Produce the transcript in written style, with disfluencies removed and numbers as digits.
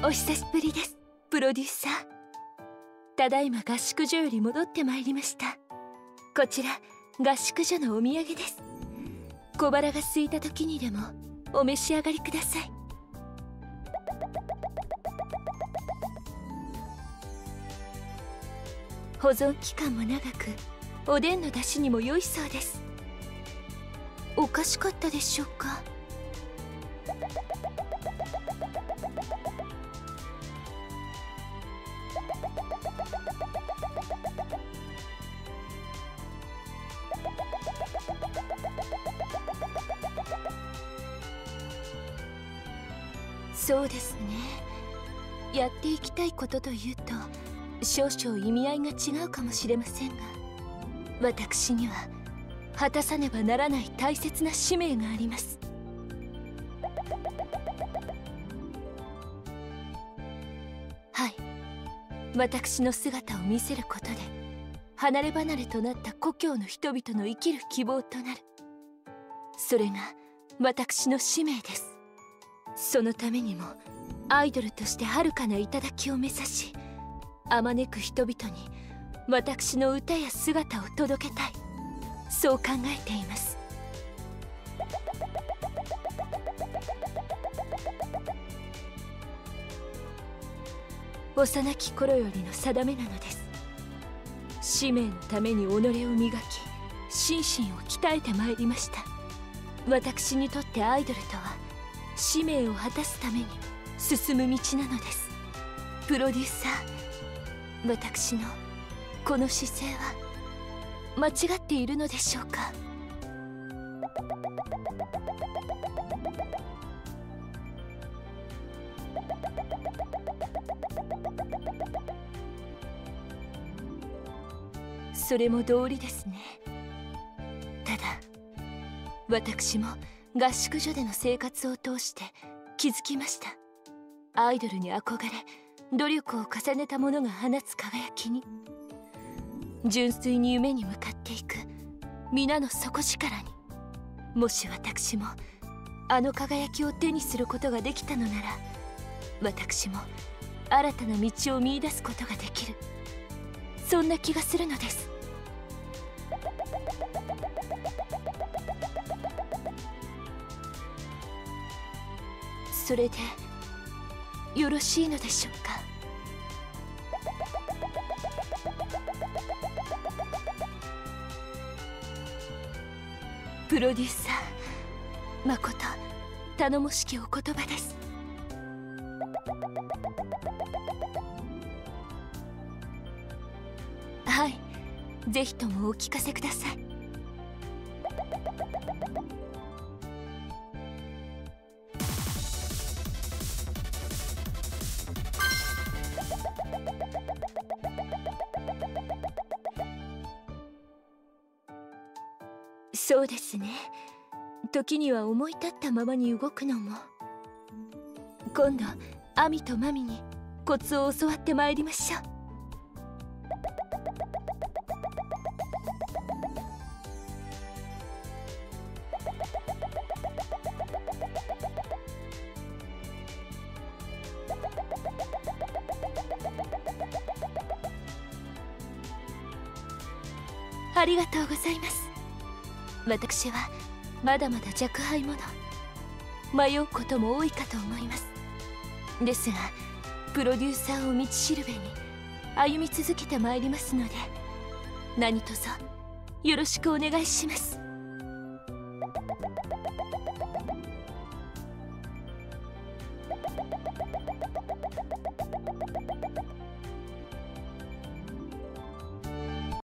お久しぶりです、プロデューサー。ただいま合宿所より戻ってまいりました。こちら合宿所のお土産です。小腹が空いた時にでもお召し上がりください。保存期間も長く、おでんの出汁にも良いそうです。おかしかったでしょうか。そうですね、やっていきたいことというと少々意味合いが違うかもしれませんが、私には果たさねばならない大切な使命があります。はい、私の姿を見せることで離れ離れとなった故郷の人々の生きる希望となる、それが私の使命です。そのためにもアイドルとして遥かな頂を目指し、あまねく人々に私の歌や姿を届けたい、そう考えています。幼き頃よりの定めなのです。使命のために己を磨き、心身を鍛えてまいりました。私にとってアイドルとは使命を果たすために進む道なのです。プロデューサー、私のこの姿勢は間違っているのでしょうか。それも道理ですね。ただ私も合宿所での生活を通して気づきました。アイドルに憧れ、努力を重ねたものが放つ輝きに、純粋に夢に向かっていく皆の底力に、もし私もあの輝きを手にすることができたのなら、私も新たな道を見出すことができる、そんな気がするのです。それでよろしいのでしょうか。プロデューサー、まこと頼もしきお言葉です。はい、ぜひともお聞かせください。そうですね、時には思い立ったままに動くのも。今度アミとマミにコツを教わってまいりましょう。ありがとうございます。私はまだまだ若輩者、迷うことも多いかと思います。ですがプロデューサーを道しるべに歩み続けてまいりますので、何卒よろしくお願いします。